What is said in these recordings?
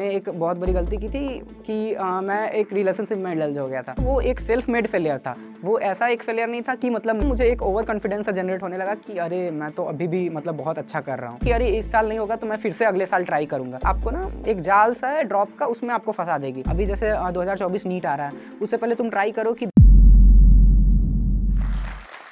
मैंने एक बहुत बड़ी गलती की थी कि मैं एक रिलेशनशिप में डल हो गया था। वो एक सेल्फ मेड फेलियर था, वो ऐसा एक फेलियर नहीं था कि मतलब मुझे एक ओवर कॉन्फिडेंस जनरेट होने लगा कि अरे मैं तो अभी भी मतलब बहुत अच्छा कर रहा हूँ, कि अरे इस साल नहीं होगा तो मैं फिर से अगले साल ट्राई करूँगा। आपको ना एक जाल सा है ड्रॉप का, उसमें आपको फंसा देगी। अभी जैसे 2024 नीट आ रहा है, उससे पहले तुम ट्राई करो कि।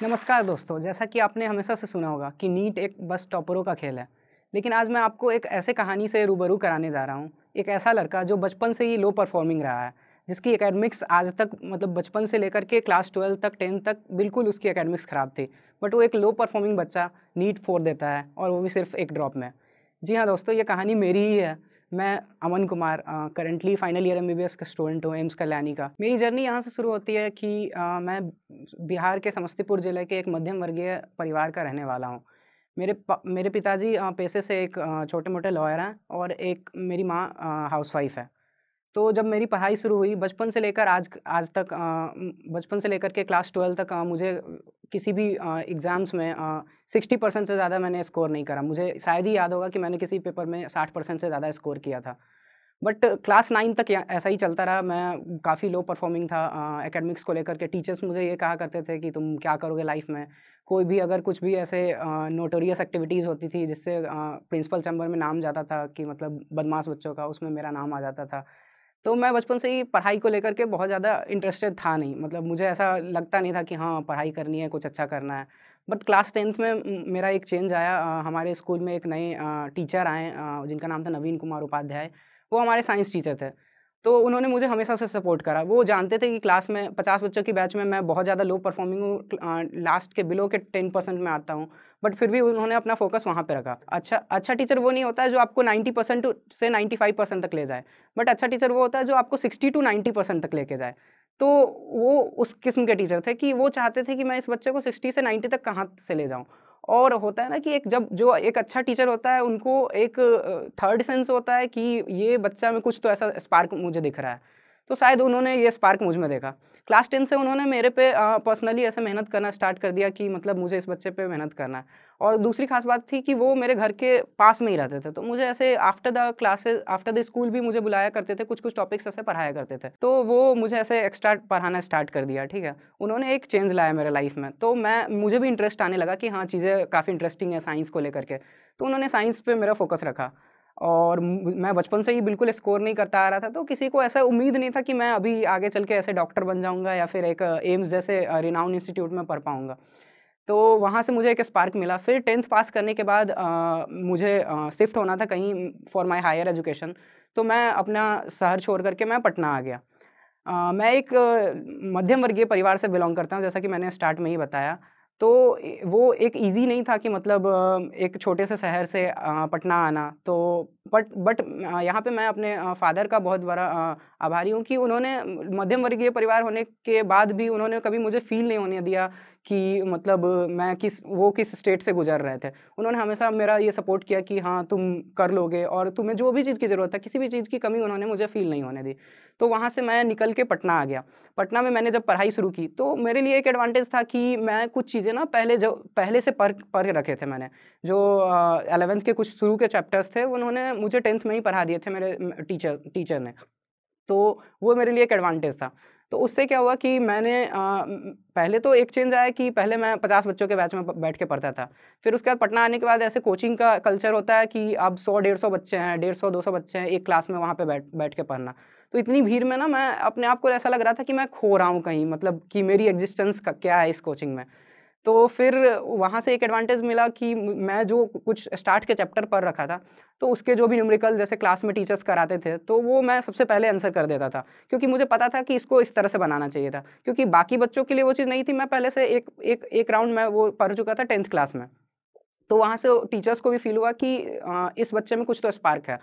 नमस्कार दोस्तों, जैसा कि आपने हमेशा से सुना होगा कि नीट एक बस टॉपरों का खेल है, लेकिन आज मैं आपको एक ऐसे कहानी से रूबरू कराने जा रहा हूँ। एक ऐसा लड़का जो बचपन से ही लो परफॉर्मिंग रहा है, जिसकी एकेडमिक्स आज तक मतलब बचपन से लेकर के क्लास 12 तक 10 तक बिल्कुल उसकी एकेडमिक्स ख़राब थी, बट वो एक लो परफॉर्मिंग बच्चा नीट 4 देता है, और वो भी सिर्फ एक ड्रॉप में। जी हाँ दोस्तों, ये कहानी मेरी ही है। मैं Aman Kumar currently final year MBBS का स्टूडेंट हूँ एम्स कल्याणी का। मेरी जर्नी यहाँ से शुरू होती है कि मैं बिहार के समस्तीपुर ज़िले के एक मध्यम वर्गीय परिवार का रहने वाला हूँ। मेरे पिताजी पैसे से एक छोटे मोटे लॉयर हैं, और एक मेरी माँ हाउसवाइफ है। तो जब मेरी पढ़ाई शुरू हुई बचपन से लेकर आज तक, बचपन से लेकर के क्लास 12 तक मुझे किसी भी एग्ज़ाम्स में 60% से ज़्यादा मैंने स्कोर नहीं करा। मुझे शायद ही याद होगा कि मैंने किसी पेपर में 60% से ज़्यादा स्कोर किया था, बट क्लास 9 तक ऐसा ही चलता रहा। मैं काफ़ी लो परफॉर्मिंग था एकेडमिक्स को लेकर के। टीचर्स मुझे ये कहा करते थे कि तुम क्या करोगे लाइफ में। कोई भी अगर कुछ भी ऐसे नोटोरियस एक्टिविटीज़ होती थी जिससे प्रिंसिपल चैम्बर में नाम जाता था, कि मतलब बदमाश बच्चों का, उसमें मेरा नाम आ जाता था। तो मैं बचपन से ही पढ़ाई को लेकर के बहुत ज़्यादा इंटरेस्टेड था नहीं, मतलब मुझे ऐसा लगता नहीं था कि हाँ पढ़ाई करनी है, कुछ अच्छा करना है। बट क्लास 10th में मेरा एक चेंज आया। हमारे स्कूल में एक नए टीचर आए जिनका नाम था नवीन कुमार उपाध्याय। वो हमारे साइंस टीचर थे, तो उन्होंने मुझे हमेशा से सपोर्ट करा। वो जानते थे कि क्लास में 50 बच्चों की बैच में मैं बहुत ज़्यादा लो परफॉर्मिंग हूँ, लास्ट के बिलो के 10% में आता हूँ, बट फिर भी उन्होंने अपना फोकस वहाँ पे रखा। अच्छा टीचर वो नहीं होता है जो आपको 90% से 95% तक ले जाए, बट अच्छा टीचर वो होता है जो आपको 60 to 90% तक लेके जाए। तो वो उस किस्म के टीचर थे कि वो चाहते थे कि मैं इस बच्चे को 60 से 90 तक कहाँ से ले जाऊँ। और होता है ना कि एक जब जो एक अच्छा टीचर होता है उनको एक थर्ड सेंस होता है कि ये बच्चा में कुछ तो ऐसा स्पार्क मुझे दिख रहा है, तो शायद उन्होंने ये स्पार्क मुझ में देखा। क्लास 10 से उन्होंने मेरे पे पर्सनली ऐसे मेहनत करना स्टार्ट कर दिया कि मतलब मुझे इस बच्चे पे मेहनत करना है। और दूसरी खास बात थी कि वो मेरे घर के पास में ही रहते थे, तो मुझे ऐसे after the classes, after the school भी मुझे बुलाया करते थे, कुछ कुछ टॉपिक्स ऐसे पढ़ाया करते थे। तो वो मुझे ऐसे एक्स्ट्रा पढ़ाना स्टार्ट कर दिया। ठीक है, उन्होंने एक चेंज लाया मेरे लाइफ में, तो मुझे भी इंटरेस्ट आने लगा कि हाँ चीज़ें काफ़ी इंटरेस्टिंग है साइंस को लेकर के। तो उन्होंने साइंस पर मेरा फोकस रखा, और मैं बचपन से ही बिल्कुल स्कोर नहीं करता आ रहा था, तो किसी को ऐसा उम्मीद नहीं था कि मैं अभी आगे चल के ऐसे डॉक्टर बन जाऊंगा या फिर एक एम्स जैसे रिनाउन इंस्टीट्यूट में पढ़ पाऊंगा। तो वहाँ से मुझे एक स्पार्क मिला। फिर 10th पास करने के बाद मुझे शिफ्ट होना था कहीं फॉर माय हायर एजुकेशन, तो मैं अपना शहर छोड़ करके मैं पटना आ गया। मैं एक मध्यम वर्गीय परिवार से बिलोंग करता हूँ, जैसा कि मैंने स्टार्ट में ही बताया। तो वो एक इजी नहीं था कि मतलब एक छोटे से शहर से पटना आना। तो बट यहाँ पे मैं अपने फादर का बहुत बड़ा आभारी हूँ कि उन्होंने मध्यम वर्गीय परिवार होने के बाद भी उन्होंने कभी मुझे फ़ील नहीं होने दिया कि मतलब मैं किस स्टेट से गुजर रहे थे। उन्होंने हमेशा मेरा ये सपोर्ट किया कि हाँ तुम कर लोगे, और तुम्हें जो भी चीज़ की ज़रूरत है, किसी भी चीज़ की कमी उन्होंने मुझे फ़ील नहीं होने दी। तो वहाँ से मैं निकल के पटना आ गया। पटना में मैंने जब पढ़ाई शुरू की तो मेरे लिए एक एडवांटेज था कि मैं कुछ चीज़ें ना पहले से पढ़ रखे थे। मैंने जो 11th के कुछ शुरू के चैप्टर्स थे उन्होंने मुझे 10th में ही पढ़ा दिए थे मेरे टीचर ने, तो वो मेरे लिए एक एडवांटेज था। तो उससे क्या हुआ कि मैंने पहले तो एक चेंज आया कि पहले मैं 50 बच्चों के बैच में बैठ के पढ़ता था। फिर उसके बाद पटना आने के बाद ऐसे कोचिंग का कल्चर होता है कि अब 100-150 बच्चे हैं, 150-200 बच्चे हैं एक क्लास में, वहाँ पे बैठ के पढ़ना। तो इतनी भीड़ में ना मैं अपने आप को ऐसा लग रहा था कि मैं खो रहा हूँ कहीं, मतलब कि मेरी एग्जिस्टेंस का क्या है इस कोचिंग में। तो फिर वहाँ से एक एडवांटेज मिला कि मैं जो कुछ स्टार्ट के चैप्टर पढ़ रखा था तो उसके जो भी न्यूमेरिकल जैसे क्लास में टीचर्स कराते थे तो वो मैं सबसे पहले आंसर कर देता था, क्योंकि मुझे पता था कि इसको इस तरह से बनाना चाहिए था, क्योंकि बाकी बच्चों के लिए वो चीज़ नहीं थी। मैं पहले से एक राउंड में वो पढ़ चुका था 10th क्लास में। तो वहाँ से टीचर्स को भी फील हुआ कि इस बच्चे में कुछ तो स्पार्क है।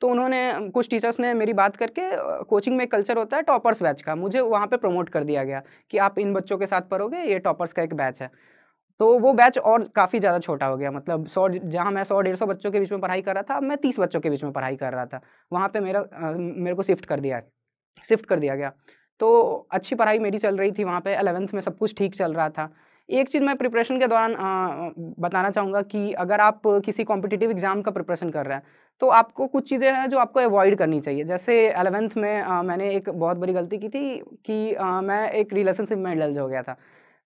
तो उन्होंने कुछ टीचर्स ने मेरी बात करके, कोचिंग में कल्चर होता है टॉपर्स बैच का, मुझे वहाँ पे प्रमोट कर दिया गया कि आप इन बच्चों के साथ पढ़ोगे, ये टॉपर्स का एक बैच है। तो वो बैच और काफ़ी ज़्यादा छोटा हो गया, मतलब 100-150 बच्चों के बीच में पढ़ाई कर रहा था, अब मैं 30 बच्चों के बीच में पढ़ाई कर रहा था। वहाँ पर मेरे को शिफ्ट कर दिया गया। तो अच्छी पढ़ाई मेरी चल रही थी वहाँ पर, 11th में सब कुछ ठीक चल रहा था। एक चीज़ मैं प्रिपरेशन के दौरान बताना चाहूँगा कि अगर आप किसी कॉम्पिटिटिव एग्ज़ाम का प्रिपरेशन कर रहे हैं तो आपको कुछ चीज़ें हैं जो आपको अवॉइड करनी चाहिए। जैसे 11th में मैंने एक बहुत बड़ी गलती की थी कि मैं एक रिलेशनशिप में डल हो गया था।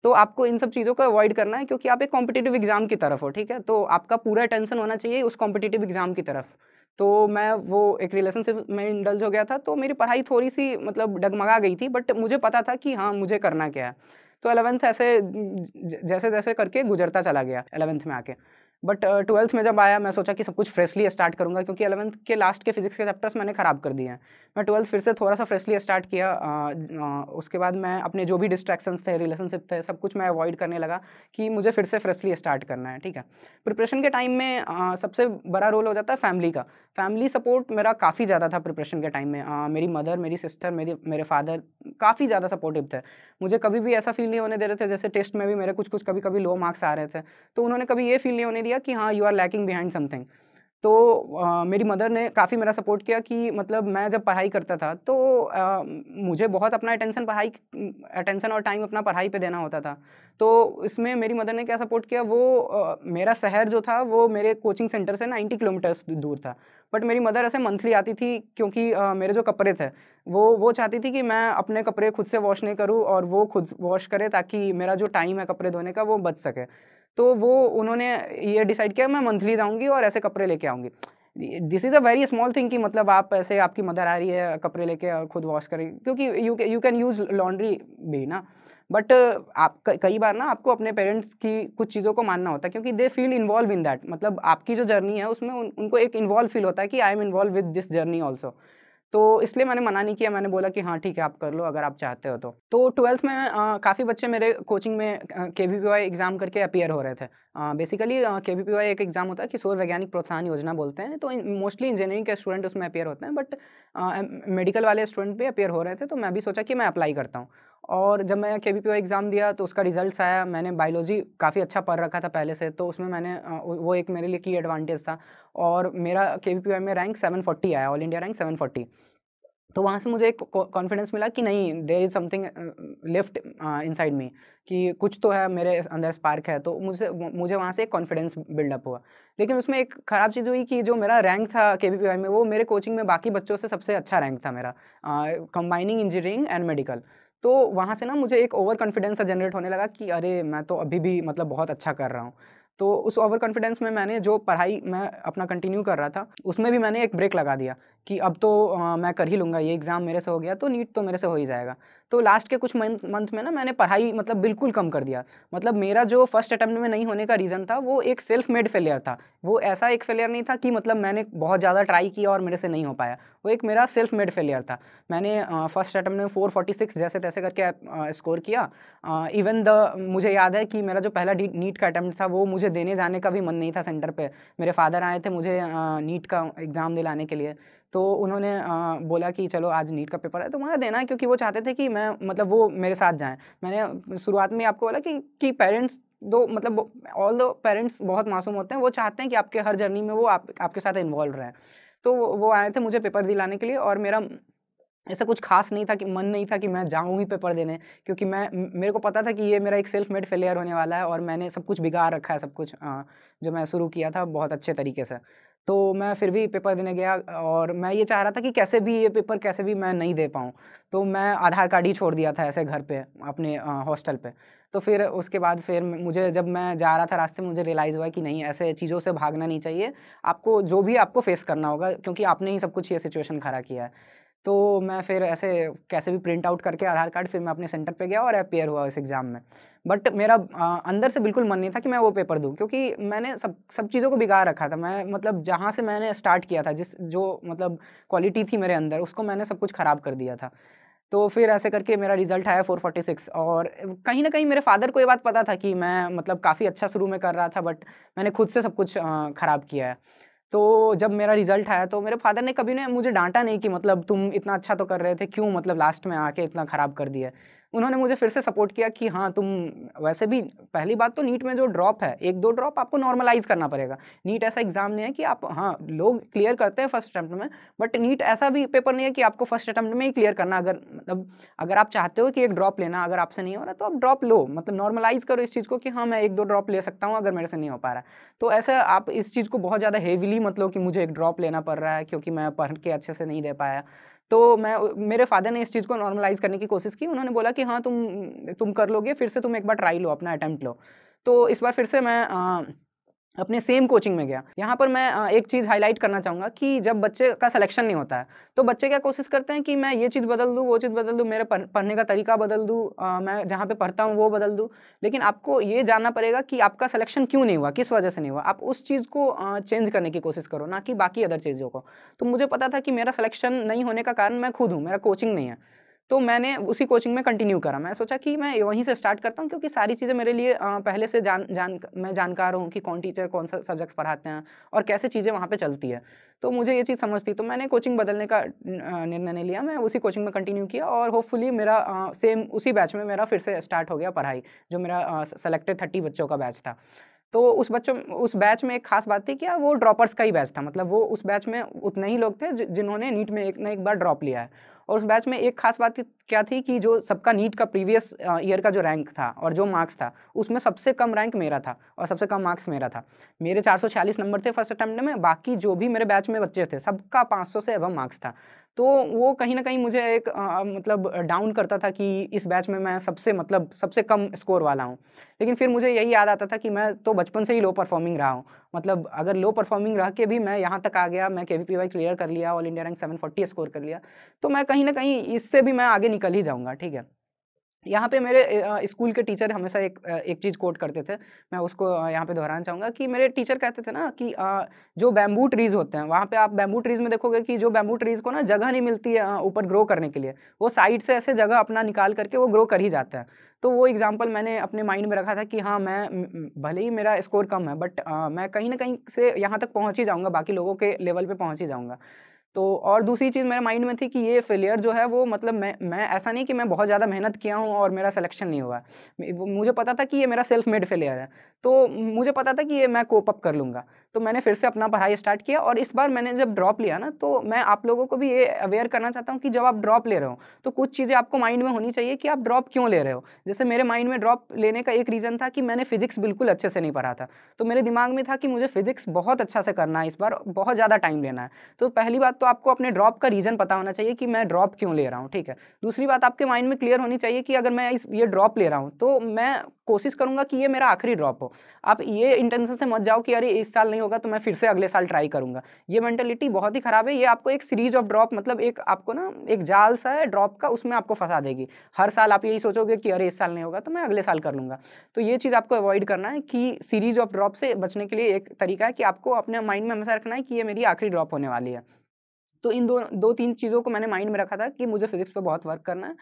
तो आपको इन सब चीज़ों को अवॉइड करना है, क्योंकि आप एक कॉम्पिटिटिव एग्ज़ाम की तरफ हो, ठीक है। तो आपका पूरा अटेंशन होना चाहिए उस कॉम्पिटिटिव एग्ज़ाम की तरफ। तो मैं वो एक रिलेशनशिप में इंडल्ज हो गया था, तो मेरी पढ़ाई थोड़ी सी मतलब डगमगा गई थी, बट मुझे पता था कि हाँ मुझे करना क्या है। तो 11th ऐसे जैसे जैसे करके गुजरता चला गया 11th में आके। बट 12th में जब आया मैं सोचा कि सब कुछ फ्रेशली स्टार्ट करूँगा, क्योंकि 11th के लास्ट के फिजिक्स के चैप्टर्स मैंने ख़राब कर दिए हैं। मैं 12th फिर से थोड़ा सा फ्रेशली स्टार्ट किया। उसके बाद मैं अपने जो भी डिस्ट्रैक्शंस थे, रिलेशनशिप थे, सब कुछ मैं अवॉइड करने लगा कि मुझे फिर से फ्रेशली स्टार्ट करना है, ठीक है। प्रिपरेशन के टाइम में सबसे बड़ा रोल हो जाता है फैमिली का। फैमिली सपोर्ट मेरा काफ़ी ज़्यादा था प्रिपरेशन के टाइम में। मेरी मदर, मेरी सिस्टर, मेरे फादर काफ़ी ज़्यादा सपोर्टिव थे। मुझे कभी भी ऐसा फील नहीं होने दे रहे थे, जैसे टेस्ट में भी मेरे कुछ कुछ कभी कभी लो मार्क्स आ रहे थे, तो उन्होंने कभी ये फील नहीं होने दिया कि हाँ you are lacking behind something. तो मेरी मदर ने काफ़ी मेरा सपोर्ट किया कि मतलब मैं जब पढ़ाई करता था तो मुझे बहुत अपना अटेंशन और टाइम अपना पढ़ाई पे देना होता था। तो इसमें मेरी मदर ने क्या सपोर्ट किया, वो मेरा शहर जो था वो मेरे कोचिंग सेंटर से 90 किलोमीटर्स दूर था, बट मेरी मदर ऐसे मंथली आती थी, क्योंकि मेरे जो कपड़े थे वो चाहती थी कि मैं अपने कपड़े खुद से वॉश नहीं करूँ और वो खुद वॉश करे, ताकि मेरा जो टाइम है कपड़े धोने का वो बच सके। तो वो उन्होंने ये डिसाइड किया मैं मंथली जाऊंगी और ऐसे कपड़े लेके आऊँगी। This is a very small thing कि मतलब आप ऐसे आपकी मदर आ रही है कपड़े लेके और खुद वॉश करेंगे, क्योंकि यू कैन यूज़ लॉन्ड्री भी ना। बट आप कई बार ना आपको अपने पेरेंट्स की कुछ चीज़ों को मानना होता है, क्योंकि they feel involve in that. मतलब आपकी जो जर्नी है उसमें उनको एक इन्वॉल्व फील होता है कि I am involve with this journey also. तो इसलिए मैंने मना नहीं किया, मैंने बोला कि हाँ ठीक है आप कर लो अगर आप चाहते हो तो 12th में काफ़ी बच्चे मेरे कोचिंग में KVPY एग्ज़ाम करके अपियर हो रहे थे। बेसिकली KVPY एक एग्ज़ाम होता है, किशोर वैज्ञानिक प्रोत्साहन योजना बोलते हैं। तो मोस्टली इंजीनियरिंग के स्टूडेंट उसमें अपियर होते हैं, बट मेडिकल वाले स्टूडेंट भी अपियर हो रहे थे। तो मैं भी सोचा कि मैं अप्लाई करता हूँ, और जब मैं KVPY एग्ज़ाम दिया तो उसका रिजल्ट आया। मैंने बायोलॉजी काफ़ी अच्छा पढ़ रखा था पहले से, तो उसमें मैंने वो एक मेरे लिए की एडवांटेज था, और मेरा KVPY में रैंक 740 आया, ऑल इंडिया रैंक 740। तो वहाँ से मुझे एक कॉन्फिडेंस मिला कि नहीं, there is something left inside me, कि कुछ तो है मेरे अंदर, स्पार्क है। तो मुझे वहाँ से एक कॉन्फिडेंस बिल्डअप हुआ। लेकिन उसमें एक ख़राब चीज़ हुई कि जो मेरा रैंक था KVPY में, वो मेरे कोचिंग में बाकी बच्चों से सबसे अच्छा रैंक था मेरा, कंबाइनिंग इंजीनियरिंग एंड मेडिकल। तो वहाँ से ना मुझे एक ओवर कॉन्फिडेंस जनरेट होने लगा कि अरे मैं तो अभी भी मतलब बहुत अच्छा कर रहा हूँ। तो उस ओवर कॉन्फिडेंस में मैंने जो पढ़ाई मैं अपना कंटिन्यू कर रहा था उसमें भी मैंने एक ब्रेक लगा दिया कि अब तो मैं कर ही लूँगा, ये एग्ज़ाम मेरे से हो गया तो नीट तो मेरे से हो ही जाएगा। तो लास्ट के कुछ मंथ में ना मैंने पढ़ाई मतलब बिल्कुल कम कर दिया। मतलब मेरा जो फर्स्ट अटैम्प्ट में नहीं होने का रीज़न था वो एक सेल्फ मेड फेलियर था। वो ऐसा एक फेलियर नहीं था कि मतलब मैंने बहुत ज़्यादा ट्राई किया और मेरे से नहीं हो पाया, वो एक मेरा सेल्फ मेड फेलियर था। मैंने फर्स्ट अटैम्प्ट में 446 जैसे तैसे करके स्कोर किया। इवन मुझे याद है कि मेरा जो पहला नीट का अटैम्प्ट था वो मुझे देने जाने का भी मन नहीं था सेंटर पर। मेरे फादर आए थे मुझे नीट का एग्ज़ाम दिलाने के लिए, तो उन्होंने बोला कि चलो आज नीट का पेपर है तो वहाँ देना है, क्योंकि वो चाहते थे कि मैं मतलब वो मेरे साथ जाएं। मैंने शुरुआत में आपको बोला कि पेरेंट्स दो मतलब ऑल दो पेरेंट्स बहुत मासूम होते हैं, वो चाहते हैं कि आपके हर जर्नी में वो आपके साथ इन्वॉल्व रहें। तो वो आए थे मुझे पेपर दिलाने के लिए, और मेरा ऐसा कुछ खास नहीं था कि मन नहीं था कि मैं जाऊँ ही पेपर देने, क्योंकि मेरे को पता था कि ये मेरा एक सेल्फ मेड फेलियर होने वाला है और मैंने सब कुछ बिगाड़ रखा है, सब कुछ जो मैं शुरू किया था बहुत अच्छे तरीके से। तो मैं फिर भी पेपर देने गया, और मैं ये चाह रहा था कि कैसे भी ये पेपर कैसे भी मैं नहीं दे पाऊँ। तो मैं आधार कार्ड ही छोड़ दिया था ऐसे घर पे अपने हॉस्टल पे। तो फिर उसके बाद फिर मुझे जब मैं जा रहा था रास्ते में मुझे रियलाइज़ हुआ कि नहीं, ऐसे चीज़ों से भागना नहीं चाहिए, आपको जो भी आपको फेस करना होगा, क्योंकि आपने ही सब कुछ ये सिचुएशन खड़ा किया है। तो मैं फिर ऐसे कैसे भी प्रिंट आउट करके आधार कार्ड फिर मैं अपने सेंटर पे गया और अपेयर हुआ इस एग्ज़ाम में। बट मेरा अंदर से बिल्कुल मन नहीं था कि मैं वो पेपर दूं, क्योंकि मैंने सब चीज़ों को बिगाड़ रखा था। मैं मतलब जहाँ से मैंने स्टार्ट किया था, जिस जो मतलब क्वालिटी थी मेरे अंदर, उसको मैंने सब कुछ ख़राब कर दिया था। तो फिर ऐसे करके मेरा रिज़ल्ट आया 446, और कहीं ना कहीं मेरे फादर को ये बात पता था कि मैं मतलब काफ़ी अच्छा शुरू में कर रहा था, बट मैंने खुद से सब कुछ ख़राब किया है। तो जब मेरा रिज़ल्ट आया तो मेरे फादर ने कभी ने मुझे डांटा नहीं कि मतलब तुम इतना अच्छा तो कर रहे थे, क्यों मतलब लास्ट में आके इतना ख़राब कर दिया। उन्होंने मुझे फिर से सपोर्ट किया कि हाँ तुम वैसे भी, पहली बात तो नीट में जो ड्रॉप है 1-2 ड्रॉप आपको नॉर्मलाइज करना पड़ेगा। नीट ऐसा एग्जाम नहीं है कि आप, हाँ लोग क्लियर करते हैं फर्स्ट अटैम्प्ट में, बट नीट ऐसा भी पेपर नहीं है कि आपको फर्स्ट अटैम्प्ट में ही क्लियर करना। अगर मतलब अगर आप चाहते हो कि एक ड्रॉप लेना, अगर आपसे नहीं हो रहा तो आप ड्रॉप लो, मतलब नॉर्मलाइज करो इस चीज़ को कि हाँ मैं 1-2 ड्रॉप ले सकता हूँ अगर मेरे से नहीं हो पा रहा है। तो ऐसा आप इस चीज़ को बहुत ज़्यादा हेवीली मतलब कि मुझे 1 ड्रॉप लेना पड़ रहा है क्योंकि मैं पढ़ के अच्छे से नहीं दे पाया। तो मैं, मेरे फादर ने इस चीज़ को नॉर्मलाइज करने की कोशिश की। उन्होंने बोला कि हाँ तुम कर लोगे, फिर से तुम एक बार ट्राई लो, अपना अटैम्प्ट लो। तो इस बार फिर से मैं अपने सेम कोचिंग में गया। यहाँ पर मैं एक चीज़ हाईलाइट करना चाहूँगा कि जब बच्चे का सिलेक्शन नहीं होता है तो बच्चे क्या कोशिश करते हैं कि मैं ये चीज़ बदल दूँ, वो चीज़ बदल दूँ, मेरे पढ़ने का तरीका बदल दूँ, मैं जहाँ पे पढ़ता हूँ वो बदल दूँ। लेकिन आपको ये जानना पड़ेगा कि आपका सिलेक्शन क्यों नहीं हुआ, किस वजह से नहीं हुआ। आप उस चीज़ को चेंज करने की कोशिश करो, ना कि बाकी अदर चीज़ों को। तो मुझे पता था कि मेरा सिलेक्शन नहीं होने का कारण मैं खुद हूँ, मेरा कोचिंग नहीं है। तो मैंने उसी कोचिंग में कंटिन्यू करा। मैं सोचा कि मैं वहीं से स्टार्ट करता हूँ क्योंकि सारी चीज़ें मेरे लिए पहले से मैं जानकार हूँ कि कौन टीचर कौन सा सब्जेक्ट पढ़ाते हैं और कैसे चीज़ें वहाँ पे चलती है। तो मुझे ये चीज़ समझ थी, तो मैंने कोचिंग बदलने का निर्णय नहीं लिया, मैं उसी कोचिंग में कंटिन्यू किया और होपफुली मेरा सेम उसी बैच में मेरा फिर से स्टार्ट हो गया पढ़ाई, जो मेरा सेलेक्टेड 30 बच्चों का बैच था। तो उस बैच में एक खास बात थी कि वो ड्रॉपर्स का ही बैच था, मतलब वो उस बैच में उतने ही लोग थे जिन्होंने नीट में एक ना एक बार ड्रॉप लिया है। और उस बैच में एक खास बात क्या थी कि जो सबका नीट का प्रीवियस ईयर का जो रैंक था और जो मार्क्स था, उसमें सबसे कम रैंक मेरा था और सबसे कम मार्क्स मेरा था। मेरे 446 नंबर थे फर्स्ट अटैम्प्ट में, बाकी जो भी मेरे बैच में बच्चे थे सबका 500 से अबव मार्क्स था। तो वो कहीं ना कहीं मुझे एक मतलब डाउन करता था कि इस बैच में मैं सबसे कम स्कोर वाला हूँ। लेकिन फिर मुझे यही याद आता था कि मैं तो बचपन से ही लो परफॉर्मिंग रहा हूँ, मतलब अगर लो परफॉर्मिंग रह के भी मैं यहाँ तक आ गया, मैं KVPY क्लियर कर लिया, ऑल इंडिया रैंक 740 स्कोर कर लिया, तो मैं कहीं ना कहीं इससे भी मैं आगे निकल ही जाऊँगा। ठीक है, यहाँ पे मेरे स्कूल के टीचर हमेशा एक चीज़ कोट करते थे, मैं उसको यहाँ पे दोहराना चाहूँगा कि मेरे टीचर कहते थे ना कि जो बैम्बू ट्रीज़ होते हैं, वहाँ पे आप बैम्बू ट्रीज़ में देखोगे कि जो बैम्बू ट्रीज़ को ना जगह नहीं मिलती है ऊपर ग्रो करने के लिए, वो साइड से ऐसे जगह अपना निकाल करके वो ग्रो कर ही जाते हैं। तो वो एग्जाम्पल मैंने अपने माइंड में रखा था कि हाँ मैं भले ही मेरा स्कोर कम है बट मैं कहीं ना कहीं से यहाँ तक पहुँच ही जाऊँगा, बाकी लोगों के लेवल पर पहुँच ही जाऊँगा। तो और दूसरी चीज़ मेरे माइंड में थी कि ये फेलियर जो है वो मतलब मैं ऐसा नहीं कि मैं बहुत ज़्यादा मेहनत किया हूँ और मेरा सिलेक्शन नहीं हुआ। मुझे पता था कि ये मेरा सेल्फ मेड फेलियर है, तो मुझे पता था कि ये मैं कोप अप कर लूँगा। तो मैंने फिर से अपना पढ़ाई स्टार्ट किया। और इस बार मैंने जब ड्रॉप लिया ना, तो मैं आप लोगों को भी ये अवेयर करना चाहता हूँ कि जब आप ड्रॉप ले रहे हो तो कुछ चीज़ें आपको माइंड में होनी चाहिए कि आप ड्रॉप क्यों ले रहे हो। जैसे मेरे माइंड में ड्रॉप लेने का एक रीज़न था कि मैंने फिजिक्स बिल्कुल अच्छे से नहीं पढ़ा था, तो मेरे दिमाग में था कि मुझे फिजिक्स बहुत अच्छा से करना है, इस बार बहुत ज़्यादा टाइम लेना है। तो पहली बात तो आपको अपने ड्रॉप का रीज़न पता होना चाहिए कि मैं ड्रॉप क्यों ले रहा हूँ। ठीक है, दूसरी बात आपके माइंड में क्लियर होनी चाहिए कि अगर मैं ये ड्रॉप ले रहा हूँ तो मैं कोशिश करूँगा कि ये मेरा आखिरी ड्रॉप हो। आप ये इंटेंशन से मत जाओ कि अरे इस साल नहीं होगा तो मैं फिर से अगले साल ट्राई करूँगा, ये मेंटालिटी बहुत ही ख़राब है। ये आपको एक सीरीज ऑफ ड्रॉप, मतलब एक आपको ना एक जाल सा है ड्रॉप का, उसमें आपको फंसा देगी। हर साल आप यही सोचोगे कि अरे इस साल नहीं होगा तो मैं अगले साल कर लूँगा। तो ये चीज़ आपको अवॉइड करना है कि सीरीज ऑफ ड्रॉप से बचने के लिए एक तरीका है कि आपको अपने माइंड में हमेशा रखना है कि ये मेरी आखिरी ड्रॉप होने वाली है। तो इन 2-3 चीज़ों को मैंने माइंड में रखा था कि मुझे फिजिक्स पे बहुत वर्क करना है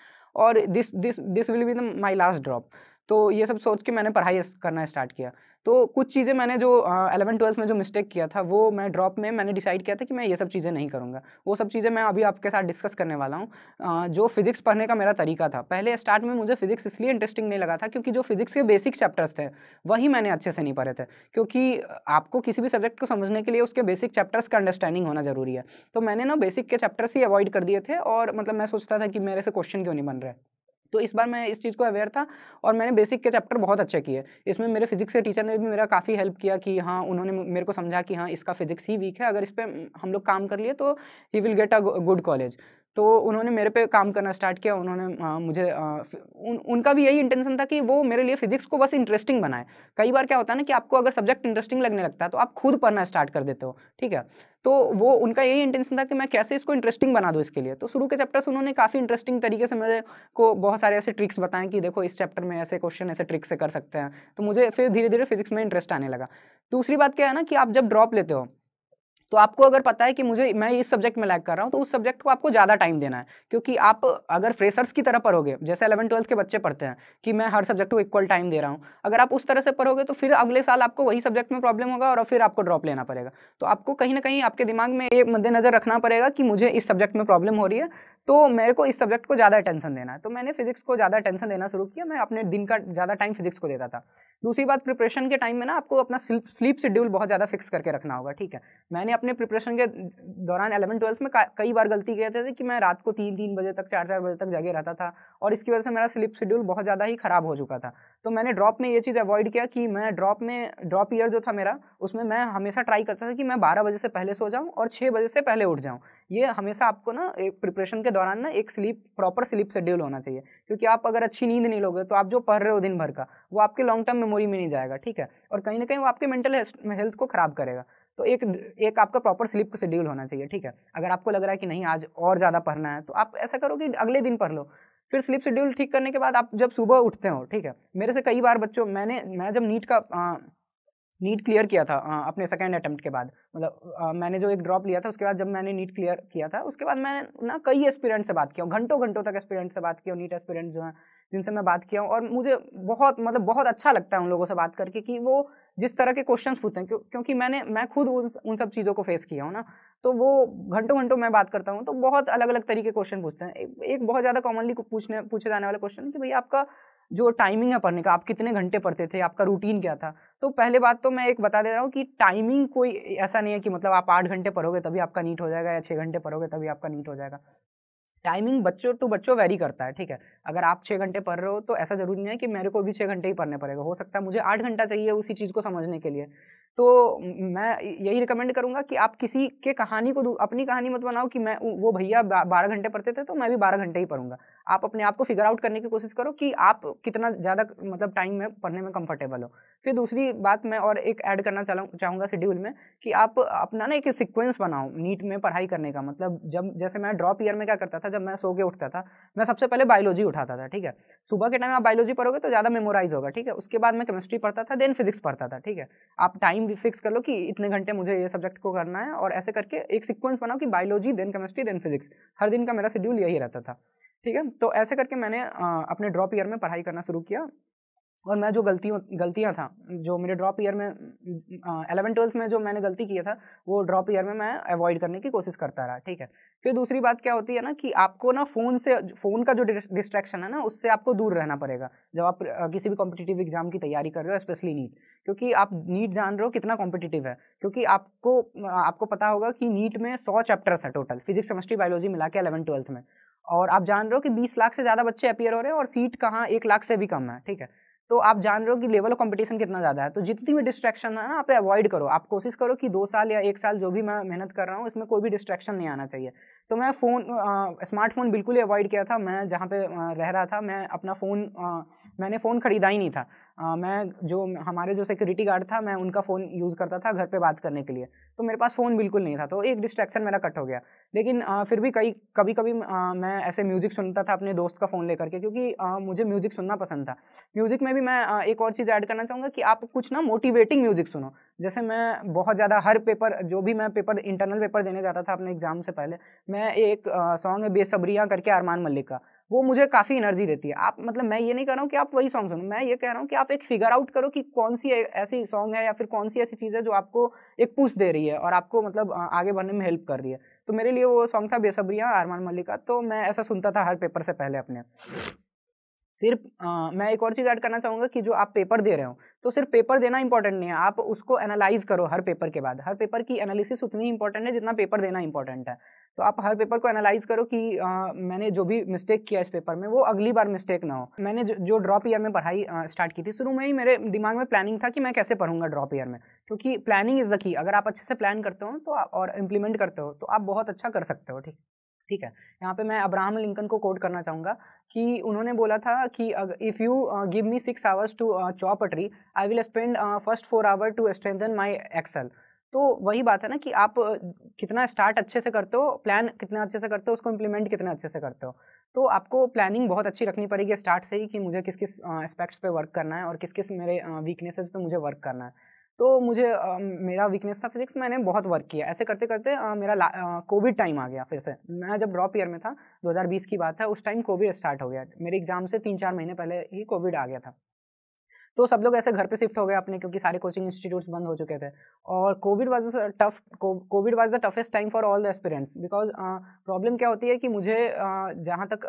और this will be my last drop. तो ये सब सोच के मैंने पढ़ाई करना स्टार्ट किया। तो कुछ चीज़ें मैंने जो 11-12 में जो मिस्टेक किया था वो मैं ड्रॉप में मैंने डिसाइड किया था कि मैं ये सब चीज़ें नहीं करूँगा। वो सब चीज़ें मैं अभी आपके साथ डिस्कस करने वाला हूँ। जो फिजिक्स पढ़ने का मेरा तरीका था, पहले स्टार्ट में मुझे फिजिक्स इसलिए इंटरेस्टिंग नहीं लगा था क्योंकि जो फिजिक्स के बेसिक चैप्टर्स थे वही मैंने अच्छे से नहीं पढ़े थे, क्योंकि आपको किसी भी सब्जेक्ट को समझने के लिए उसके बेसिक चैप्टर्स का अंडरस्टैंडिंग होना ज़रूरी है। तो मैंने ना बेसिक के चैप्टर्स ही अवॉइड कर दिए थे और मतलब मैं सोचता था कि मेरे से क्वेश्चन क्यों नहीं बन रहे। तो इस बार मैं इस चीज़ को अवेयर था और मैंने बेसिक के चैप्टर बहुत अच्छे किए। इसमें मेरे फिजिक्स के टीचर ने भी मेरा काफ़ी हेल्प किया कि हाँ उन्होंने मेरे को समझा कि हाँ इसका फिजिक्स ही वीक है, अगर इस पर हम लोग काम कर लिए तो he will get a good college. तो उन्होंने मेरे पे काम करना स्टार्ट किया। उन्होंने मुझे उनका भी यही इंटेंशन था कि वो मेरे लिए फिजिक्स को बस इंटरेस्टिंग बनाए। कई बार क्या होता है ना कि आपको अगर सब्जेक्ट इंटरेस्टिंग लगने लगता है तो आप खुद पढ़ना स्टार्ट कर देते हो। ठीक है, तो वो उनका यही इंटेंशन था कि मैं कैसे इसको इंटरेस्टिंग बना दूँ इसके लिए। तो शुरू के चैप्टर्स उन्होंने काफ़ी इंटरेस्टिंग तरीके से मेरे को बहुत सारे ऐसे ट्रिक्स बताएं कि देखो इस चैप्टर में ऐसे क्वेश्चन ऐसे ट्रिक्स से कर सकते हैं। तो मुझे फिर धीरे धीरे फिजिक्स में इंटरेस्ट आने लगा। दूसरी बात क्या है ना कि आप जब ड्रॉप लेते हो तो आपको अगर पता है कि मैं इस सब्जेक्ट में लैग कर रहा हूँ तो उस सब्जेक्ट को आपको ज़्यादा टाइम देना है, क्योंकि आप अगर फ्रेशर्स की तरह पढ़ोगे जैसे 11-12 के बच्चे पढ़ते हैं कि मैं हर सब्जेक्ट को इक्वल टाइम दे रहा हूँ, अगर आप उस तरह से पढ़ोगे तो फिर अगले साल आपको वही सब्जेक्ट में प्रॉब्लम होगा और फिर आपको ड्रॉप लेना पड़ेगा। तो आपको कहीं ना कहीं आपके दिमाग में ये मद्देनज़र रखना पड़ेगा कि मुझे इस सब्जेक्ट में प्रॉब्लम हो रही है तो मेरे को इस सब्जेक्ट को ज़्यादा टेंशन देना है, तो मैंने फिजिक्स को ज़्यादा टेंशन देना शुरू किया। मैं अपने दिन का ज़्यादा टाइम फिजिक्स को देता था। दूसरी बात, प्रिपरेशन के टाइम में ना आपको अपना स्लीप शेड्यूल बहुत ज़्यादा फिक्स करके रखना होगा, ठीक है। मैंने अपने प्रिपरेशन के दौरान 11वीं 12वीं में कई बार गलती करते थे कि मैं रात को 3-3 बजे तक 4-4 बजे तक जगे रहता था, और इसकी वजह से मेरा स्लीप शेड्यूल बहुत ज़्यादा ही ख़राब हो चुका था। तो मैंने ड्रॉप में ये चीज़ अवॉइड किया कि मैं ड्रॉप ईयर जो था मेरा, उसमें मैं हमेशा ट्राई करता था कि मैं 12 बजे से पहले सो जाऊँ और 6 बजे से पहले उठ जाऊँ। ये हमेशा आपको ना एक प्रिपरेशन के दौरान ना एक प्रॉपर स्लीप शेड्यूल होना चाहिए, क्योंकि आप अगर अच्छी नींद नहीं लोगे तो आप जो पढ़ रहे हो दिन भर का वो आपके लॉन्ग टर्म मेमोरी में नहीं जाएगा, ठीक है, और कहीं ना कहीं वो आपके मेंटल हेल्थ को ख़राब करेगा। तो एक आपका प्रॉपर स्लीप का शेड्यूल होना चाहिए, ठीक है। अगर आपको लग रहा है कि नहीं आज और ज़्यादा पढ़ना है, तो आप ऐसा करो कि अगले दिन पढ़ लो। फिर स्लीप शेड्यूल ठीक करने के बाद आप जब सुबह उठते हो, ठीक है, मेरे से कई बार बच्चों, मैं जब नीट क्लियर किया था अपने सेकेंड अटैम्प्ट के बाद, मतलब मैंने जो एक ड्रॉप लिया था उसके बाद जब मैंने नीट क्लियर किया था, उसके बाद मैंने ना कई एस्पिरेंट से बात किया, घंटों तक एस्पिरेंट से बात किया, नीट एस्पिरेंट जो हैं जिनसे मैं बात किया हूँ, और मुझे बहुत अच्छा लगता है उन लोगों से बात करके कि वो जिस तरह के क्वेश्चंस पूछते हैं, क्योंकि मैं खुद उन सब चीज़ों को फेस किया हूँ ना, तो वो घंटों मैं बात करता हूँ तो बहुत अलग अलग तरीके के क्वेश्चन पूछते हैं। एक बहुत ज़्यादा कॉमनली पूछे जाने वाला क्वेश्चन कि भैया आपका जो टाइमिंग है पढ़ने का, आप कितने घंटे पढ़ते थे, आपका रूटीन क्या था। तो पहले बात तो मैं एक बता दे रहा हूँ कि टाइमिंग कोई ऐसा नहीं है कि मतलब आप 8 घंटे पढ़ोगे तभी आपका नीट हो जाएगा या 6 घंटे पढ़ोगे तभी आपका नीट हो जाएगा। टाइमिंग बच्चों टू बच्चों वेरी करता है, ठीक है। अगर आप 6 घंटे पढ़ रहे हो तो ऐसा ज़रूरी नहीं है कि मेरे को भी 6 घंटे ही पढ़ने पड़ेगा, हो सकता है मुझे 8 घंटा चाहिए उसी चीज़ को समझने के लिए। तो मैं यही रिकमेंड करूँगा कि आप किसी के कहानी को अपनी कहानी मत बनाओ कि मैं वो भैया 12 घंटे पढ़ते थे तो मैं भी 12 घंटे ही पढ़ूँगा। आप अपने आप को फिगर आउट करने की कोशिश करो कि आप कितना ज़्यादा मतलब टाइम में पढ़ने में कंफर्टेबल हो। फिर दूसरी बात मैं और एक ऐड करना चाहूँगा शेड्यूल में कि आप अपना ना एक सीक्वेंस बनाओ नीट में पढ़ाई करने का। मतलब जब जैसे मैं ड्रॉप ईयर में क्या करता था, जब मैं सो के उठता था मैं सबसे पहले बायोलॉजी उठाता था, ठीक है। सुबह के टाइम आप बायोलॉजी पढ़ोगे तो ज़्यादा मेमोराइज होगा, ठीक है। उसके बाद मैं केमिस्ट्री पढ़ता था, देन फिजिक्स पढ़ता था, ठीक है। आप टाइम भी फिक्स कर लो कि इतने घंटे मुझे ये सब्जेक्ट को करना है, और ऐसे करके एक सीक्वेंस बनाओ कि biology then chemistry then physics. हर दिन का मेरा शेड्यूल यही रहता था, ठीक है। तो ऐसे करके मैंने अपने ड्रॉप ईयर में पढ़ाई करना शुरू किया, और मैं जो गलतियाँ था जो मेरे ड्रॉप ईयर में 11-12 में जो मैंने गलती किया था वो ड्रॉप ईयर में मैं अवॉइड करने की कोशिश करता रहा, ठीक है। फिर दूसरी बात क्या होती है ना कि आपको ना फ़ोन का जो डिस्ट्रैक्शन है ना उससे आपको दूर रहना पड़ेगा जब आप किसी भी कॉम्पिटिटिव एग्जाम की तैयारी कर रहे हो, स्पेशली नीट, क्योंकि आप नीट जान रहे हो कितना कॉम्पिटिटिव है। क्योंकि आपको पता होगा कि नीट में 100 चैप्टर्स हैं टोटल, फिजिक्स केमिस्ट्री बायोलॉजी मिला के 11-12 में, और आप जान रहे हो कि 20 लाख से ज़्यादा बच्चे अपीयर हो रहे हैं और सीट कहाँ 1 लाख से भी कम है, ठीक है। तो आप जान रहे हो कि लेवल ऑफ कंपटीशन कितना ज़्यादा है। तो जितनी भी डिस्ट्रैक्शन है ना आप अवॉइड करो। आप कोशिश करो कि 2 साल या 1 साल जो भी मैं मेहनत कर रहा हूँ इसमें कोई भी डिस्ट्रैक्शन नहीं आना चाहिए। तो मैं स्मार्टफोन बिल्कुल ही अवॉइड किया था। मैं जहाँ पे रह रहा था मैं अपना फ़ोन मैंने फ़ोन ख़रीदा ही नहीं था। मैं जो हमारे जो सिक्योरिटी गार्ड था मैं उनका फ़ोन यूज़ करता था घर पे बात करने के लिए, तो मेरे पास फ़ोन बिल्कुल नहीं था, तो एक डिस्ट्रैक्शन मेरा कट हो गया। लेकिन फिर भी कभी कभी मैं ऐसे म्यूज़िक सुनता था अपने दोस्त का फ़ोन लेकर के, क्योंकि मुझे म्यूज़िक सुनना पसंद था। म्यूज़िक में भी मैं एक और चीज़ ऐड करना चाहूँगा कि आप कुछ ना मोटिवेटिंग म्यूज़िक सुनो। जैसे मैं बहुत ज़्यादा हर पेपर जो भी मैं इंटरनल पेपर देने जाता था अपने एग्ज़ाम से पहले, मैं एक सॉन्ग है बेसब्रियाँ करके अरमान मलिक का, वो मुझे काफ़ी एनर्जी देती है। आप मतलब मैं ये नहीं कह रहा हूँ कि आप वही सॉन्ग सुनो, मैं ये कह रहा हूँ कि आप एक फिगर आउट करो कि कौन सी ऐसी सॉन्ग है या फिर कौन सी ऐसी चीज़ है जो आपको एक पुश दे रही है और आपको मतलब आगे बढ़ने में हेल्प कर रही है। तो मेरे लिए वो सॉन्ग था बेसब्रियाँ अरमान मलिक का, तो मैं ऐसा सुनता था हर पेपर से पहले अपने। फिर मैं एक और चीज़ ऐड करना चाहूँगा कि जो आप पेपर दे रहे हो तो सिर्फ पेपर देना इंपॉर्टेंट नहीं है, आप उसको एनालाइज करो। हर पेपर के बाद हर पेपर की एनालिसिस उतनी इंपॉर्टेंट है जितना पेपर देना इंपॉर्टेंट है। तो आप हर पेपर को एनालाइज करो कि मैंने जो भी मिस्टेक किया इस पेपर में वो अगली बार मिस्टेक ना हो। मैंने जो ड्रॉप ईयर में पढ़ाई स्टार्ट की थी, शुरू में ही मेरे दिमाग में प्लानिंग था कि मैं कैसे पढ़ूंगा ड्रॉप ईयर में, क्योंकि प्लानिंग इज़ द की। अगर आप अच्छे से प्लान करते हो तो और इम्प्लीमेंट करते हो तो आप बहुत अच्छा कर सकते हो, ठीक है। यहाँ पे मैं अब्राहम लिंकन को कोट करना चाहूँगा कि उन्होंने बोला था कि if you give me 6 hours to chop a tree I will spend first 4 hour to strengthen my axe. तो वही बात है ना कि आप कितना स्टार्ट अच्छे से करते हो, प्लान कितना अच्छे से करते हो, उसको इम्प्लीमेंट कितना अच्छे से करते हो। तो आपको प्लानिंग बहुत अच्छी रखनी पड़ेगी स्टार्ट से ही कि मुझे किस किस एस्पेक्ट्स पे वर्क करना है और किस किस मेरे वीकनेसेस पे मुझे वर्क करना है। तो मुझे मेरा वीकनेस था फिजिक्स, मैंने बहुत वर्क किया। ऐसे करते करते मेरा कोविड टाइम आ गया। फिर से मैं जब ड्रॉप ईयर में था 2020 की बात है, उस टाइम कोविड स्टार्ट हो गया। मेरे एग्ज़ाम से 3-4 महीने पहले ही कोविड आ गया था। तो सब लोग ऐसे घर पे शिफ्ट हो गए अपने, क्योंकि सारे कोचिंग इंस्टीट्यूट्स बंद हो चुके थे। और Covid was the toughest time for all the aspirants, because problem क्या होती है कि मुझे जहाँ तक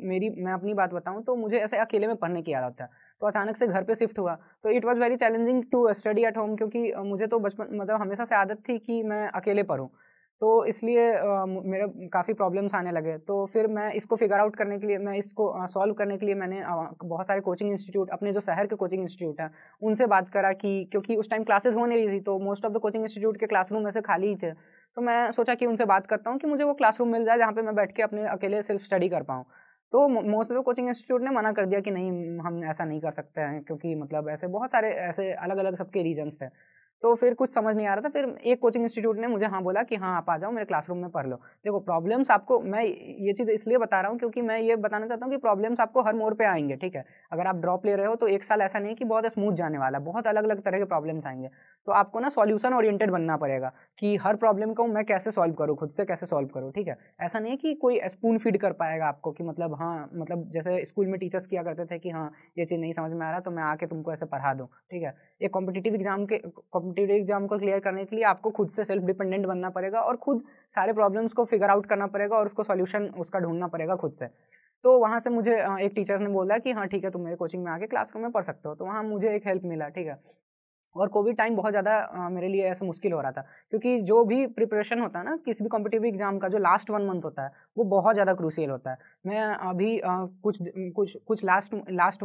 मैं अपनी बात बताऊँ तो मुझे ऐसे अकेले में पढ़ने की आदत था, तो अचानक से घर पे शिफ्ट हुआ तो it was very challenging to study at home, क्योंकि मुझे तो बचपन मतलब हमेशा से आदत थी कि मैं अकेले पढ़ूँ, तो इसलिए मेरा काफ़ी प्रॉब्लम्स आने लगे। तो फिर मैं इसको फिगर आउट करने के लिए, मैं इसको सॉल्व करने के लिए मैंने बहुत सारे कोचिंग इंस्टीट्यूट, अपने जो शहर के कोचिंग इंस्टीट्यूट हैं उनसे बात करा, कि क्योंकि उस टाइम क्लासेस हो नहीं रही थी तो most of the coaching institute के क्लासरूम ऐसे खाली ही थे, तो मैं सोचा कि उनसे बात करता हूँ कि मुझे वो क्लासरूम मिल जाए जहाँ पर मैं बैठ के अपने अकेले सेल्फ स्टडी कर पाऊँ। तो most of the coaching institute ने मना कर दिया कि नहीं, हम ऐसा नहीं कर सकते हैं, क्योंकि मतलब ऐसे बहुत सारे ऐसे अलग अलग सबके रीजन्स थे। तो फिर कुछ समझ नहीं आ रहा था, फिर एक कोचिंग इंस्टीट्यूट ने मुझे हाँ बोला कि हाँ आप आ जाओ मेरे क्लासरूम में पढ़ लो। देखो प्रॉब्लम्स आपको, मैं ये चीज़ इसलिए बता रहा हूँ क्योंकि मैं ये बताना चाहता हूँ कि प्रॉब्लम्स आपको हर मोड़ पे आएंगे, ठीक है। अगर आप ड्रॉप ले रहे हो तो एक साल ऐसा नहीं कि बहुत स्मूथ जाने वाला, बहुत अलग अलग तरह के प्रॉब्लम्स आएंगे। तो आपको ना सॉल्यूशन ओरिएंटेड बनना पड़ेगा कि हर प्रॉब्लम को मैं कैसे सॉल्व करूँ, खुद से कैसे सॉल्व करूँ, ठीक है। ऐसा नहीं है कि कोई स्पून फीड कर पाएगा आपको कि मतलब हाँ, मतलब जैसे स्कूल में टीचर्स किया करते थे कि हाँ ये चीज़ नहीं समझ में आ रहा तो मैं आके तुमको ऐसे पढ़ा दूँ, ठीक है। एक कॉम्पिटिटिव एग्जाम को क्लियर करने के लिए आपको खुद से सेल्फ डिपेंडेंट बनना पड़ेगा और खुद सारे प्रॉब्लम्स को फिगर आउट करना पड़ेगा और उसको सॉल्यूशन उसका ढूंढना पड़ेगा खुद से। तो वहाँ से मुझे एक टीचर ने बोला कि हाँ ठीक है, तुम मेरे कोचिंग में आके क्लासरूम में पढ़ सकते हो। तो वहाँ मुझे एक हेल्प मिला, ठीक है। और कोविड टाइम बहुत ज़्यादा मेरे लिए ऐसे मुश्किल हो रहा था, क्योंकि जो भी प्रिपरेशन होता है ना किसी भी कॉम्पिटिटिव एग्जाम का, जो लास्ट 1 मंथ होता है वो बहुत ज़्यादा क्रूशियल होता है। मैं अभी कुछ लास्ट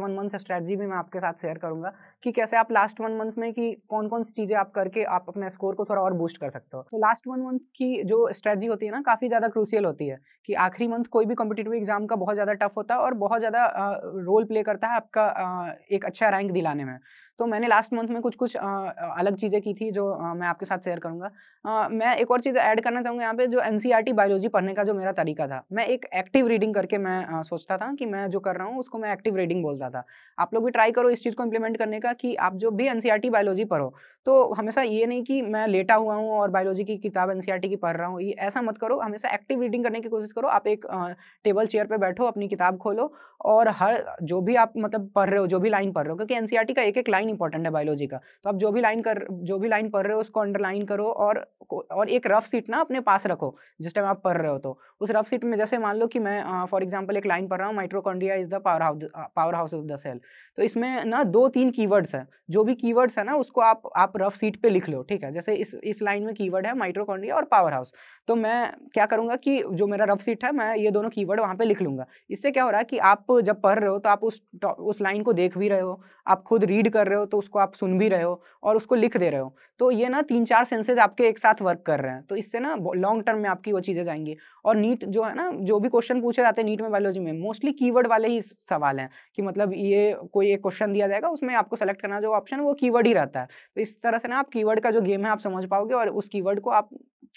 1 मंथ स्ट्रैटजी भी मैं आपके साथ शेयर करूँगा कि कैसे आप लास्ट 1 मंथ में कि कौन कौन सी चीज़ें आप करके आप अपने स्कोर को थोड़ा और बूस्ट कर सकते हो। तो लास्ट 1 मंथ की जो स्ट्रैटजी होती है ना काफ़ी ज़्यादा क्रूशियल होती है, कि आखिरी मंथ कोई भी कॉम्पिटिटिव एग्जाम का बहुत ज़्यादा टफ होता है और बहुत ज़्यादा रोल प्ले करता है आपका एक अच्छा रैंक दिलाने में। तो मैंने लास्ट मंथ में कुछ अलग चीज़ें की थी जो मैं आपके साथ शेयर करूंगा। मैं एक और चीज़ ऐड करना चाहूँगा यहाँ पे, जो एनसीईआरटी बायोलॉजी पढ़ने का जो मेरा तरीका था, मैं एक एक्टिव रीडिंग करके मैं सोचता था कि मैं जो कर रहा हूँ उसको मैं एक्टिव रीडिंग बोलता था। आप लोग भी ट्राई करो इस चीज़ को इम्प्लीमेंट करने का कि आप जो भी एनसीईआरटी बायोलॉजी पढ़ो तो हमेशा ये नहीं कि मैं लेटा हुआ हूँ और बायोलॉजी की किताब एनसीईआरटी की पढ़ रहा हूँ, ये ऐसा मत करो। हमेशा एक्टिव रीडिंग करने की कोशिश करो। आप एक टेबल चेयर पर बैठो, अपनी किताब खोलो और हर जो भी आप मतलब पढ़ रहे हो, जो भी लाइन पढ़ रहे हो, क्योंकि एनसीईआरटी का एक एक लाइन इंपॉर्टेंट है बायोलॉजी का, तो आप जो भी लाइन पढ़ रहे हो उसको अंडरलाइन करो और एक रफ शीट ना अपने पास रखो जिस टाइम आप पढ़ रहे हो। तो उस रफ शीट में जैसे मान लो कि मैं फॉर एग्जांपल एक लाइन पढ़ रहा हूँ, mitochondria is the power house of the cell. तो इसमें ना 2-3 कीवर्ड्स हैं, जो भी कीवर्ड्स है ना उसको आप रफ शीट पे लिख लो, ठीक है। जैसे इस लाइन में कीवर्ड है माइटोकॉन्ड्रिया और पावर हाउस, तो मैं क्या करूँगा कि जो मेरा रफ शीट है मैं ये दोनों कीवर्ड वहाँ पे लिख लूँगा। इससे क्या हो रहा है कि आप जब पढ़ रहे हो तो आप उस लाइन को देख भी रहे हो, आप खुद रीड कर रहे हो तो उसको आप सुन भी रहे हो और उसको लिख दे रहे हो। तो ये ना 3-4 सेंसेज आपके एक साथ वर्क कर रहे हैं, तो इससे ना लॉन्ग टर्म में आपकी वो चीज़ें जाएंगी। और नीट जो है ना, जो भी क्वेश्चन पूछे जाते हैं नीट में बायोलॉजी में मोस्टली कीवर्ड वाले ही सवाल हैं, कि मतलब ये कोई एक क्वेश्चन दिया जाएगा उसमें आपको सेलेक्ट करना जो ऑप्शन वो कीवर्ड ही रहता है। तो इस तरह से ना आप कीवर्ड का जो गेम है आप समझ पाओगे और उस कीवर्ड को आप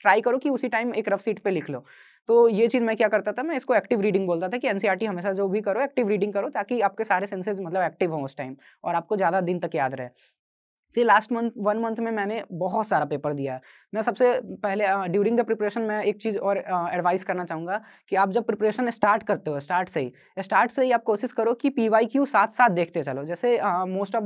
ट्राई करो कि उसी टाइम एक रफ शीट पे लिख लो। तो ये चीज़ मैं क्या करता था, मैं इसको एक्टिव रीडिंग बोलता था कि एनसीईआरटी हमेशा जो भी करो एक्टिव रीडिंग करो, ताकि आपके सारे सेंसेस मतलब एक्टिव हों उस टाइम और आपको ज़्यादा दिन तक याद रहे। फिर लास्ट 1 मंथ में मैंने बहुत सारा पेपर दिया है। मैं सबसे पहले ड्यूरिंग द प्रिपरेशन मैं एक चीज़ और एडवाइस करना चाहूँगा कि आप जब प्रिपरेशन स्टार्ट करते हो, स्टार्ट से ही आप कोशिश करो कि PYQ साथ देखते चलो। जैसे मोस्ट ऑफ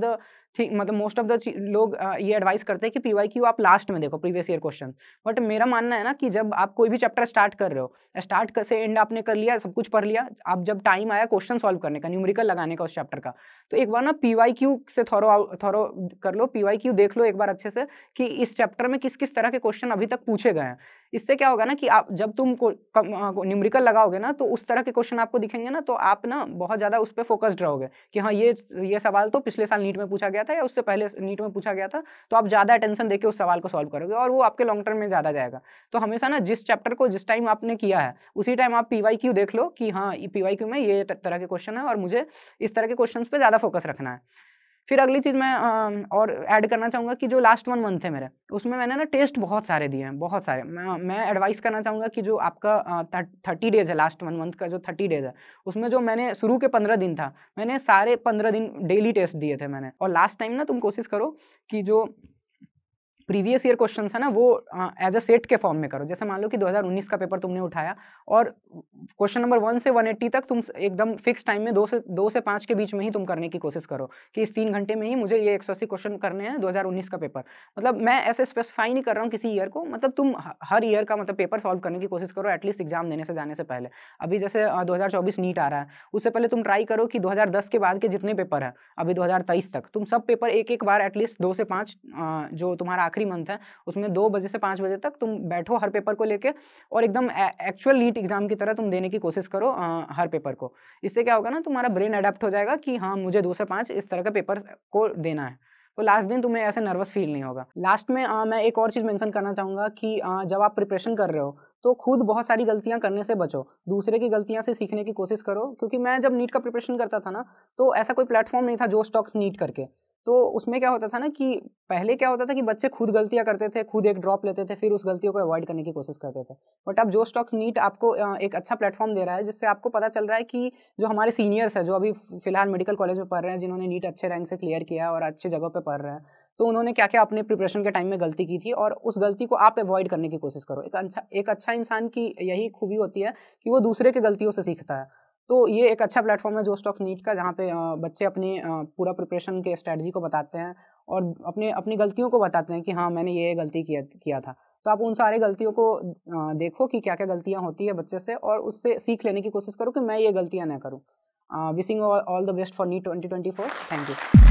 द लोग ये एडवाइस करते हैं कि PYQ आप लास्ट में देखो, प्रीवियस ईयर क्वेश्चन। बट मेरा मानना है ना कि जब आप कोई भी चैप्टर स्टार्ट कर रहे हो, स्टार्ट से एंड आपने कर लिया, सब कुछ पढ़ लिया, आप जब टाइम आया क्वेश्चन सॉल्व करने का, न्यूमेरिकल लगाने का उस चैप्टर का, तो एक बार ना PYQ से थोरो कर लो, PYQ देख लो एक बार अच्छे से कि इस चैप्टर में किस किस तरह के क्वेश्चन अभी तक पूछे गए हैं। इससे क्या होगा ना कि आप जब तुम न्यूमेरिकल लगाओगे ना तो उस तरह के क्वेश्चन आपको दिखेंगे ना, तो आप ना बहुत ज़्यादा उस पर फोकस्ड रहोगे कि हाँ ये सवाल तो पिछले साल नीट में पूछा गया था या उससे पहले नीट में पूछा गया था, तो आप ज़्यादा अटेंशन देके उस सवाल को सॉल्व करोगे और वो आपके लॉन्ग टर्म में ज़्यादा जाएगा। तो हमेशा ना जिस चैप्टर को जिस टाइम आपने किया है उसी टाइम आप PYQ देख लो कि हाँ PYQ में ये तरह के क्वेश्चन है और मुझे इस तरह के क्वेश्चन पर ज़्यादा फोकस रखना है। फिर अगली चीज़ मैं और ऐड करना चाहूँगा कि जो लास्ट 1 मंथ है मेरे, उसमें मैंने ना टेस्ट बहुत सारे दिए हैं, बहुत सारे। मैं एडवाइस करना चाहूँगा कि जो आपका 30 डेज है, लास्ट 1 मंथ का जो 30 डेज है, उसमें जो मैंने शुरू के 15 दिन था, मैंने सारे 15 दिन डेली टेस्ट दिए थे मैंने। और लास्ट टाइम ना तुम कोशिश करो कि जो प्रीवियस ईयर क्वेश्चंस है ना वो एज अ सेट के फॉर्म में करो। जैसे मान लो कि 2019 का पेपर तुमने उठाया और क्वेश्चन नंबर 1 से 180 तक तुम एकदम फिक्स टाइम में 2 से 5 के बीच में ही तुम करने की कोशिश करो कि इस 3 घंटे में ही मुझे ये 180 क्वेश्चन करने हैं 2019 का पेपर। मतलब मैं ऐसे स्पेसिफाई नहीं कर रहा हूँ किसी ईयर को, मतलब तुम हर ईयर का मतलब पेपर सॉल्व करने की कोशिश करो एटलीस्ट एग्जाम देने से जाने से पहले। अभी जैसे 2024 नीट आ रहा है, उससे पहले तुम ट्राई करो कि 2010 के बाद के जितने पेपर हैं अभी 2023 तक, तुम सब पेपर एक एक बार एटलीस्ट 2 से 5 जो तुम्हारा आखिरी मंथ है उसमें 2 बजे से 5 बजे तक तुम बैठो हर पेपर को लेके और एकदम एक्चुअल नीट एग्जाम की तरह तुम देने की कोशिश करो हर पेपर को। इससे क्या होगा ना, तुम्हारा ब्रेन अडेप्ट हो जाएगा कि हाँ मुझे 2 से 5 इस तरह का पेपर को देना है, तो लास्ट दिन तुम्हें ऐसे नर्वस फील नहीं होगा। लास्ट में मैं एक और चीज़ मेंशन करना चाहूँगा कि जब आप प्रिपरेशन कर रहे हो तो खुद बहुत सारी गलतियां करने से बचो, दूसरे की गलतियां से सीखने की कोशिश करो। क्योंकि मैं जब नीट का प्रिपरेशन करता था ना तो ऐसा कोई प्लेटफॉर्म नहीं था जो स्टॉक्स नीट करके, तो उसमें क्या होता था ना कि पहले क्या होता था कि बच्चे खुद गलतियां करते थे, खुद एक ड्रॉप लेते थे, फिर उस गलतियों को अवॉइड करने की कोशिश करते थे। बट अब जो स्टॉक्स नीट आपको एक अच्छा प्लेटफॉर्म दे रहा है जिससे आपको पता चल रहा है कि जो हमारे सीनियर्स हैं जो अभी फिलहाल मेडिकल कॉलेज में पढ़ रहे हैं, जिन्होंने नीट अच्छे रैंक से क्लियर किया और अच्छी जगह पर पढ़ रहे हैं, तो उन्होंने क्या क्या अपने प्रिपरेशन के टाइम में गलती की थी और उस गलती को आप अवॉइड करने की कोशिश करो। एक अच्छा इंसान की यही खूबी होती है कि वो दूसरे की गलतियों से सीखता है। तो ये एक अच्छा प्लेटफॉर्म है जो स्टॉक्स नीट का, जहाँ पे बच्चे अपने पूरा प्रिपरेशन के स्ट्रैटेजी को बताते हैं और अपनी गलतियों को बताते हैं कि हाँ मैंने ये गलती किया था। तो आप उन सारे गलतियों को देखो कि क्या क्या गलतियाँ होती है बच्चे से और उससे सीख लेने की कोशिश करो कि मैं ये गलतियाँ ना करूँ। Wishing all the best for NEET 2024। Thank you.